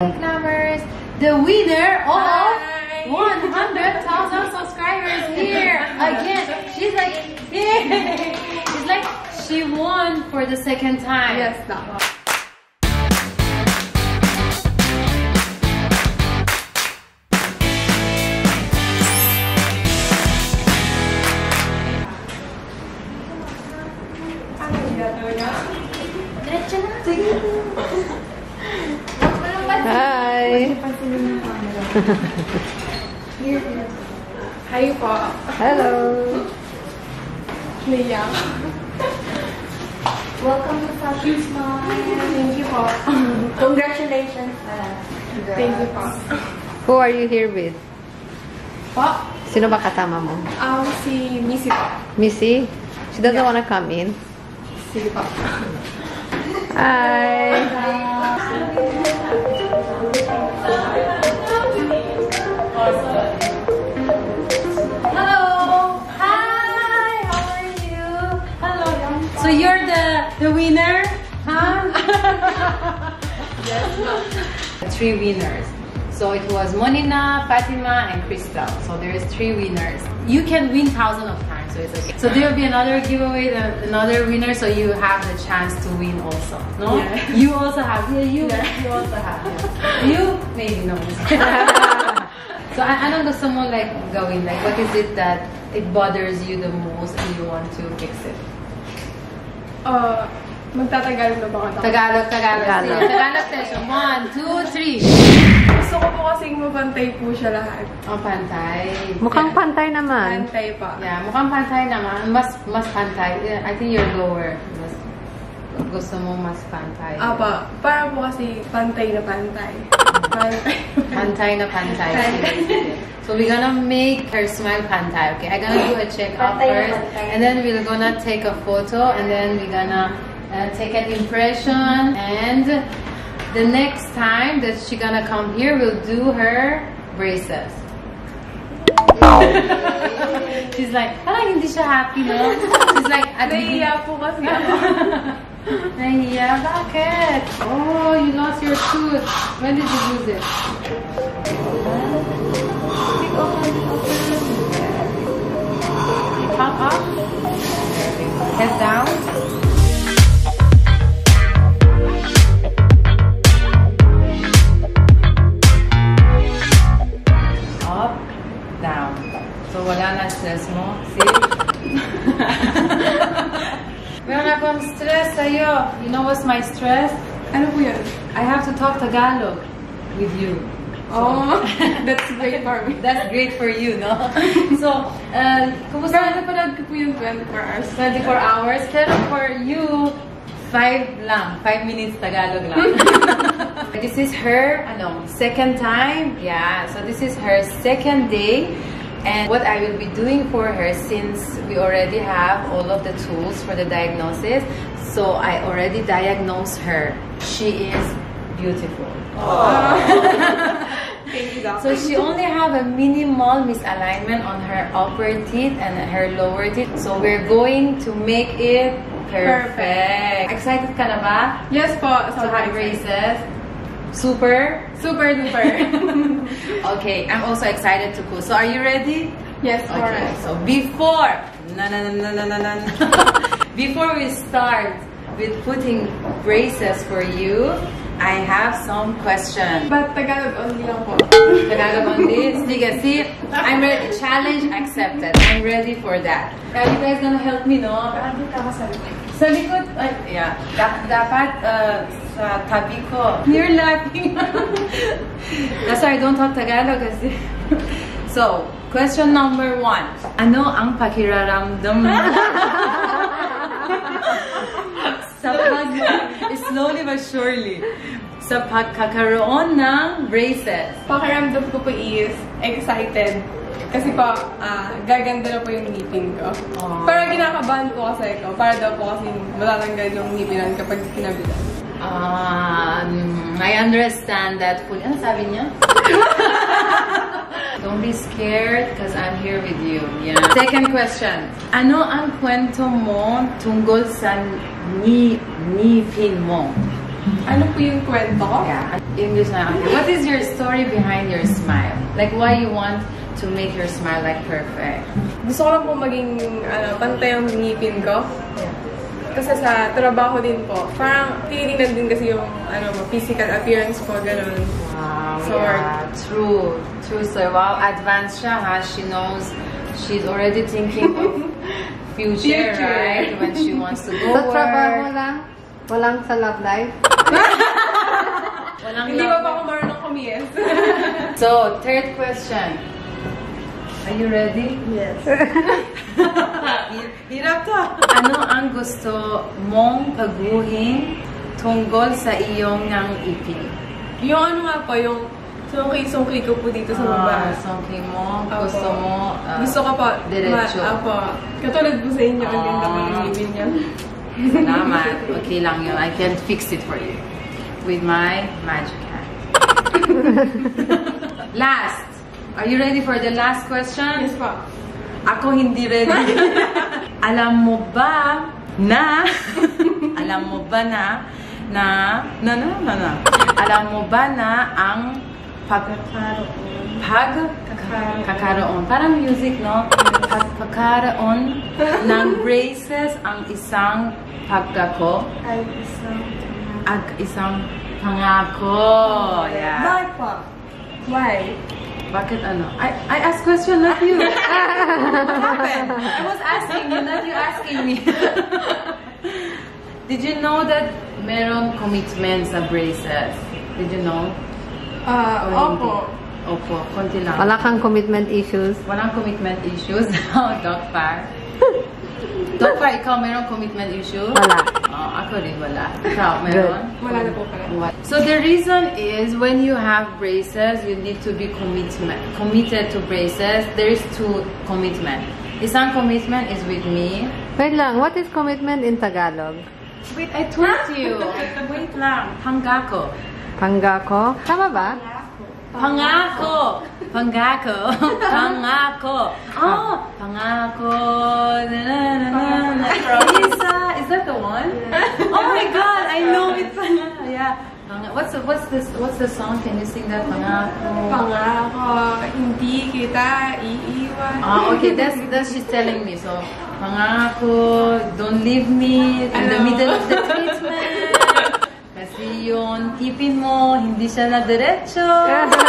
Numbers, the winner of 100,000 subscribers here again. She's like, yeah. She's like, she won for the second time. Yes, now. Hi. Hi, Pa. Hello. Leah. Welcome to Fashion Smile. Thank you, Pa. Congratulations. Thank you, Pa. Who are you here with? Pa. Sino ba katama mo? Si Missy, Pa. Missy? She doesn't want to come in. Sige, Pa. Hi. Hello. Hi. How are you? Hello. So you're the winner, huh? Yes. Three winners. So it was Monina, Fatima, and Crystal. So there's three winners. You can win thousands of times, so it's okay. So there will be another giveaway, another winner, so you have the chance to win also. No? Yeah. You also have. Yeah, you also have. Yeah. You maybe no. So I don't know someone like going like, what is it that it bothers you the most and you want to fix it? Magtatagalog na ba ako? Tagalog. Tagalog tayo. 1, 2, 3. Gusto ko po kasing mapantay po siya lahat. Oh, pantay. Mukhang pantay naman. Pantay pa. Yeah, mukhang pantay naman. Mas pantay. I think you're lower. Gusto mo mas pantay. Apa, para po kasi pantay na pantay. Pantay na pantay. So we're gonna make her smile pantay, okay? I'm gonna do a check-up first. And then we're gonna take a photo. And then we're gonna take an impression, and the next time that she's gonna come here, we'll do her braces. She's like, parang hindi siya happy, no? She's like, nahiya po kasi ako. Nahiya, bakit? Oh, you lost your tooth. When did you lose it? Pop up, head down. Wala na stress mo. See? Wala akong stress sa'yo. You know what's my stress? Ano po yun? I have to talk Tagalog with you. So, oh, that's great for me. That's great for you, no? So, kumusta? Pero napanood ko po yung 24 hours. 24 hours? Pero for you, 5 lang. 5 minutes Tagalog lang. This is her, second time. Yeah, so this is her second day. And what I will be doing for her, since we already have all of the tools for the diagnosis, so I already diagnosed her. She is beautiful. Thank you, doctor. So she only have a minimal misalignment on her upper teeth and her lower teeth. So we're going to make it perfect. Excited ka na ba? Yes po. So high braces. Super duper. Okay, I'm also excited to go. So are you ready? Yes, okay. Alright. So before we start with putting braces for you, I have some questions. But Tagalog only lang po. Tagalog only. See, I'm ready. Challenge accepted. I'm ready for that. Are you guys gonna help me, no? Sa likod, yeah. Dapat sa tabi ko. You're laughing. That's why I don't talk Tagalog kasi. So, question number 1. Ano ang pakiraramdam sa pag, slowly but surely, sa pagkakaroon ng braces? Pakiramdam ko po is excited. Kasi po, gaganda na po yung ngipin ko. Aww. Para kinakabahan po kasi ko. Para daw po kasi malalanggan yung ngipinan kapag kinabitan. I understand that. Ano sabi niya? Don't be scared because I'm here with you. Yeah. Second question. Ano ang kwento mo tungkol sa ngipin mo? Ano po yung kwento? Yeah. English na. Okay. What is your story behind your smile? Like why you want to make your smile like perfect? Gusto ko lang po maging pantay ang ngipin ko. Yeah. Kasi sa trabaho din po, parang tinitingnan din kasi yung physical appearance po, ganun. Wow, so, yeah. True. True. So, wow, advanced siya ha. She knows, she's already thinking of future, right? When she wants to go work. Sa trabaho lang, walang sa love life. Walang hindi love ba pa ako marunong kumies? So, third question. Are you ready? Yes. Hirap to. Ano ang gusto mong paguhin tungkol sa iyong ngipin? Yung ano nga po, yung sungki-sungki ko po dito sa baba. Sungki mo, apo. Gusto mo. Gusto ka po. Diretso. Apo. Katulad po sa inyo, ang ganda po ng ngipin niya. Salamat. Okay lang yun. I can fix it for you. With my magic hand. Last. Are you ready for the last question? Yes po. Ako hindi ready. Alam mo ba na ang pagkakaroon. Parang music, no? Pagkakaroon ng braces ang isang pagkako. Ag isang pangako. Yeah. Why po? Why? Bakit ano? I asked question, not you. What happened? I was asking you, not you asking me. Did you know that meron commitment sa braces? Did you know? Opo. Opo, konti lang. Wala kang commitment issues. Walang commitment issues. Oh, Dr. Far. Dr. Far, ikaw meron commitment issue? Wala. Ako rin wala. Ikaw meron? Wala na po pala. So the reason is when you have braces, you need to be committed to braces. There is two commitment. Isang commitment is with me. Wait lang, what is commitment in Tagalog? Wait, I told you. Wait lang. Pangako. Pangako? Tama ba? Pangako. Pangako. Pangako. Oh, pangako. Na na na na. Is that the one? Yeah. Oh my God, I know it's yeah. What's the song? Can you sing that? Pangako. Pangako. Hindi kita iiwan. Oh, okay. That's she's telling me. So, pangako. Don't leave me in the middle of the treatment. Kasi yun, tipin mo, hindi siya na diretso. Okay.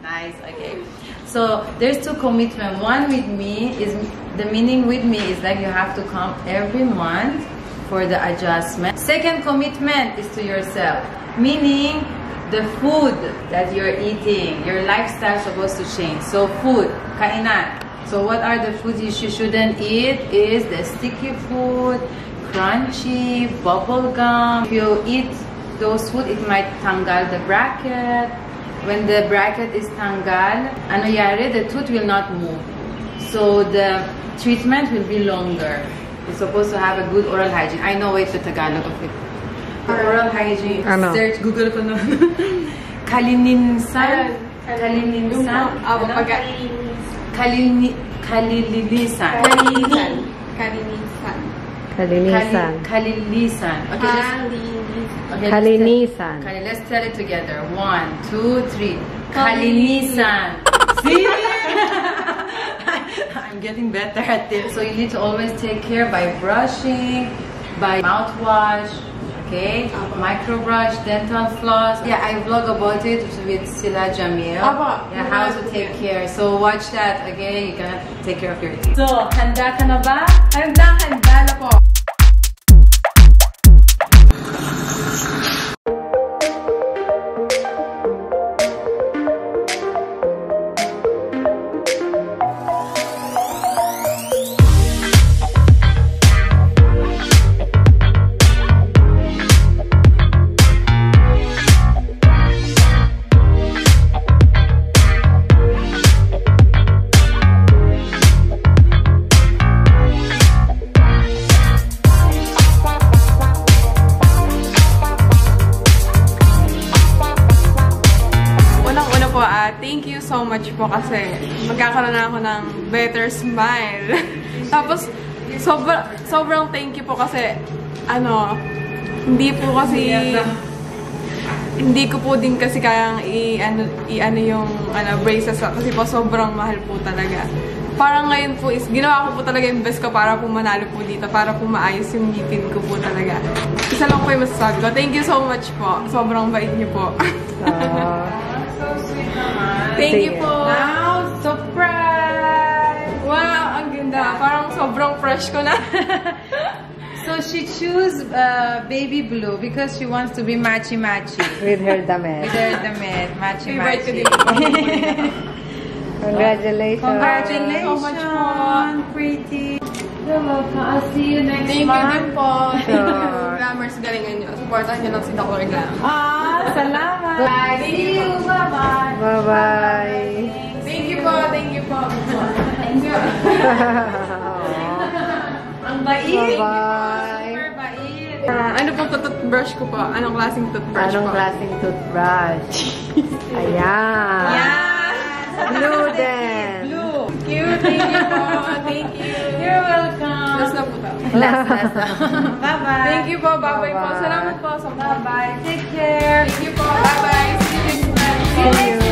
Nice, okay. So, there's two commitment. One with me is, the meaning with me is like you have to come every month for the adjustment. Second commitment is to yourself. Meaning, the food that you're eating, your lifestyle is supposed to change. So, food, kainan. So, what are the foods you shouldn't eat is the sticky food, crunchy, bubblegum. If you eat those food, it might tangle the bracket. When the bracket is tangled, the tooth will not move. So the treatment will be longer. You're supposed to have a good oral hygiene. I know it's the Tagalog of it. Oral hygiene. I know. Search Google for no. Kalilinisan. Kalilinisan. Kalilinisan. Kalilinisan. Kalinisan. Kalinisan. Okay, Kalinisan. Let's tell it together. 1, 2, 3. Kalinisan. See? I'm getting better at this. So you need to always take care by brushing, by mouthwash, okay? Microbrush, dental floss. Yeah, I vlog about it with Sila Jamill. Yeah, how to take care. So watch that, okay? You're gonna take care of your teeth. So, handa ka na ba? Handa na po. Thank you so much po kasi magkakaroon na ako ng better smile. Tapos, sobrang thank you po kasi ano, hindi ko po din kasi kayang i-ano yung braces kasi po sobrang mahal po talaga. Parang ngayon po is ginawa ko po talaga yung best ko para po manalo po dito, para po maayos yung ngipin ko po talaga. Isa lang po yung masasabi ko. Thank you so much po. Sobrang bait niyo po. So sweet naman. Thank you po. Wow, surprise! Wow, ang ganda. Parang sobrang fresh ko na. So she chose baby blue because she wants to be matchy-matchy. With her damit. With her damit. Matchy-matchy. Congratulations. Congratulations. So much fun. Pretty. You're welcome. I'll see you next month. Thank you din po. Glammers, galingan nyo. Supportan nyo lang si Dr. Glam. Ah, salamat. Bye. See you. Bye-bye. Bye-bye. Thank you po. Thank you po. Thank you. Bye. Bye. Ano pong toothbrush ko po? Anong klaseng toothbrush po? Anong klaseng toothbrush? Ayan. Yes. Blue then. Blue. Cute. Thank you po. Thank you. You're welcome. Last na po to. Last na. Bye-bye. Thank you po. Bye-bye po. Salamat po. Bye-bye. Take care. Thank you po. Bye-bye. See you next time.